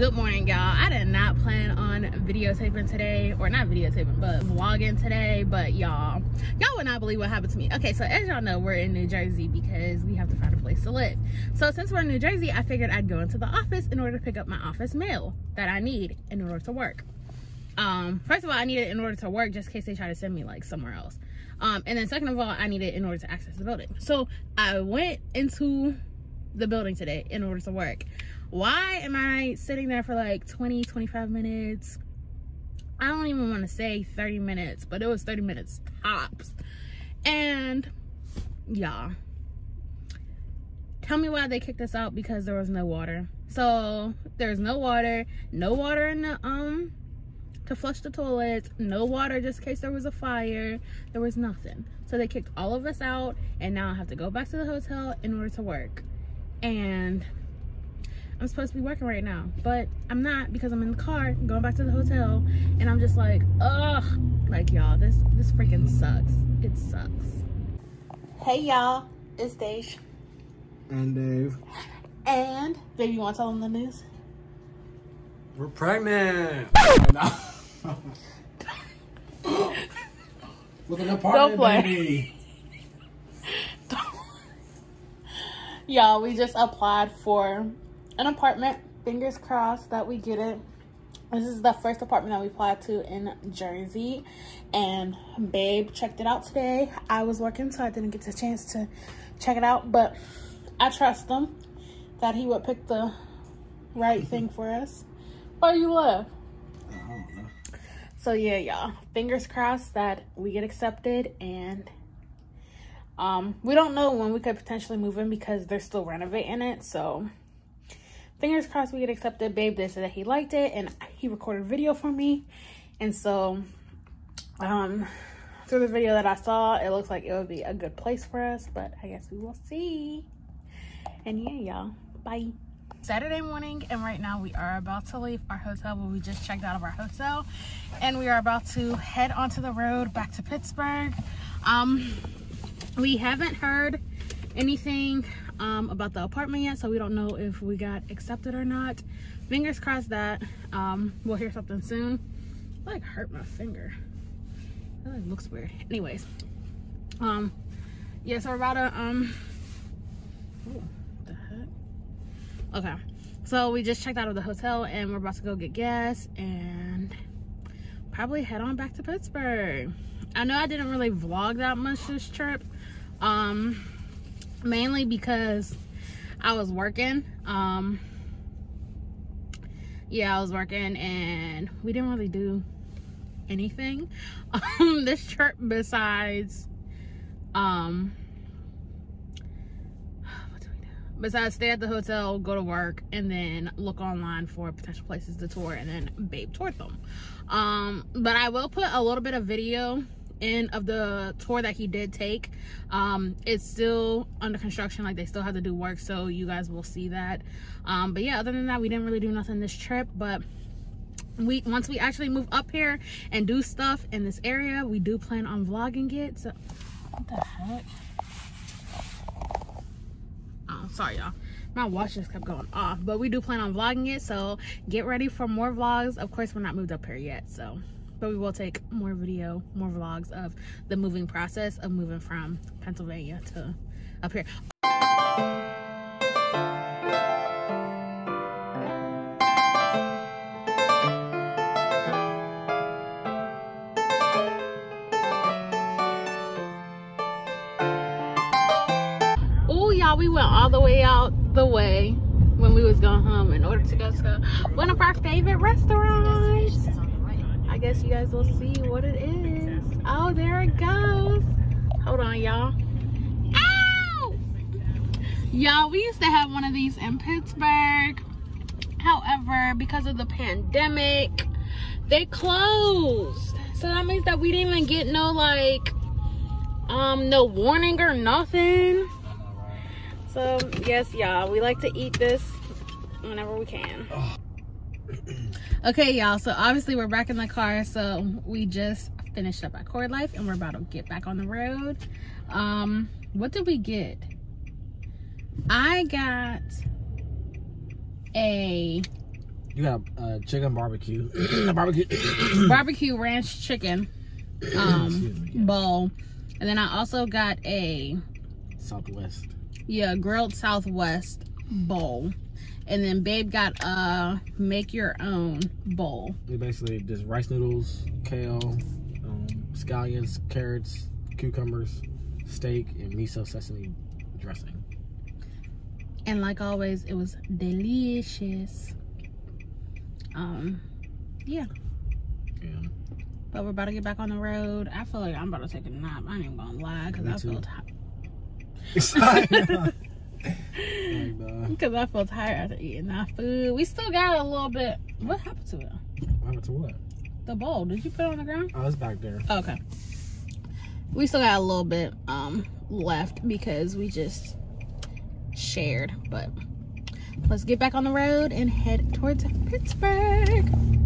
Good morning, y'all. I did not plan on videotaping today, or not videotaping, but vlogging today, but y'all would not believe what happened to me. Okay, so as y'all know, we're in New Jersey because we have to find a place to live. So since we're in New Jersey, I figured I'd go into the office in order to pick up my office mail that I need in order to work. First of all, I need it in order to work just in case they try to send me like somewhere else. And then second of all, I need it in order to access the building. So I went into the building today in order to work. Why am I sitting there for like 20-25 minutes? I don't even want to say 30 minutes, but it was 30 minutes tops. And y'all, tell me why they kicked us out, because there was no water. So there's no water in the to flush the toilets, no water just in case there was a fire. There was nothing, so they kicked all of us out, and now I have to go back to the hotel in order to work. And I'm supposed to be working right now, but I'm not, because I'm in the car going back to the hotel, and I'm just like, ugh, like y'all, this freaking sucks. It sucks. Hey y'all, it's Dej. And Dave. And baby, you want to tell them the news? We're pregnant. With an apartment. Don't play. Baby. Y'all, we just applied for an apartment. Fingers crossed that we get it. This is the first apartment that we applied to in Jersey, and babe checked it out today. I was working, so I didn't get the chance to check it out, but I trust him that he would pick the right thing for us. Why you love? I don't know. So yeah, y'all, fingers crossed that we get accepted, and we don't know when we could potentially move in because they're still renovating it, so fingers crossed we get accepted. Babe did say that he liked it, and he recorded a video for me. And so, through the video that I saw, it looks like it would be a good place for us. But I guess we will see. And yeah, y'all. Bye. Saturday morning, and right now we are about to leave our hotel. But we just checked out of our hotel, and we are about to head onto the road back to Pittsburgh. We haven't heard anything about the apartment yet, so we don't know if we got accepted or not. Fingers crossed that we'll hear something soon. I like hurt my finger. That like looks weird. Anyways, yeah, so we're about to what the heck? Okay, so we just checked out of the hotel, and we're about to go get gas and probably head on back to Pittsburgh. I know I didn't really vlog that much this trip, mainly because I was working. Yeah, I was working, and we didn't really do anything this trip besides what do we do? Besides stay at the hotel, go to work, and then look online for potential places to tour, and then babe toured them. But I will put a little bit of video end of the tour that he did take. It's still under construction, like they still have to do work, so you guys will see that. But yeah, other than that, we didn't really do nothing this trip. But once we actually move up here and do stuff in this area, we do plan on vlogging it. So what the heck? Oh, sorry y'all, my watch just kept going off. But we do plan on vlogging it, so get ready for more vlogs. Of course, we're not moved up here yet, so but we will take more video, more vlogs of the moving process of moving from Pennsylvania to up here. Oh, y'all, we went all the way out the way when we was going home in order to go to one of our favorite restaurants. I guess you guys will see what it is. Oh, there it goes. Hold on, y'all. Ow! Y'all, we used to have one of these in Pittsburgh. However, because of the pandemic, they closed. So that means that we didn't even get no, like, no warning or nothing. So, yes, y'all, we like to eat this whenever we can. Okay, y'all, so obviously we're back in the car, so we just finished up at Cord Life, and we're about to get back on the road. What did we get? I got a You got a chicken barbecue. Barbecue ranch chicken bowl. And then I also got a Southwest. Yeah, grilled Southwest bowl. And then Babe got a make your own bowl. It's basically just rice noodles, kale, scallions, carrots, cucumbers, steak, and miso sesame dressing. And like always, it was delicious. Yeah. But we're about to get back on the road. I feel like I'm about to take a nap. I ain't even gonna lie, because I feel tired. Because I feel tired after eating our food. We still got a little bit. What happened to it? What happened to what? The bowl. Did you put it on the ground? Oh, it's back there. Oh, okay. We still got a little bit left because we just shared, but let's get back on the road and head towards Pittsburgh.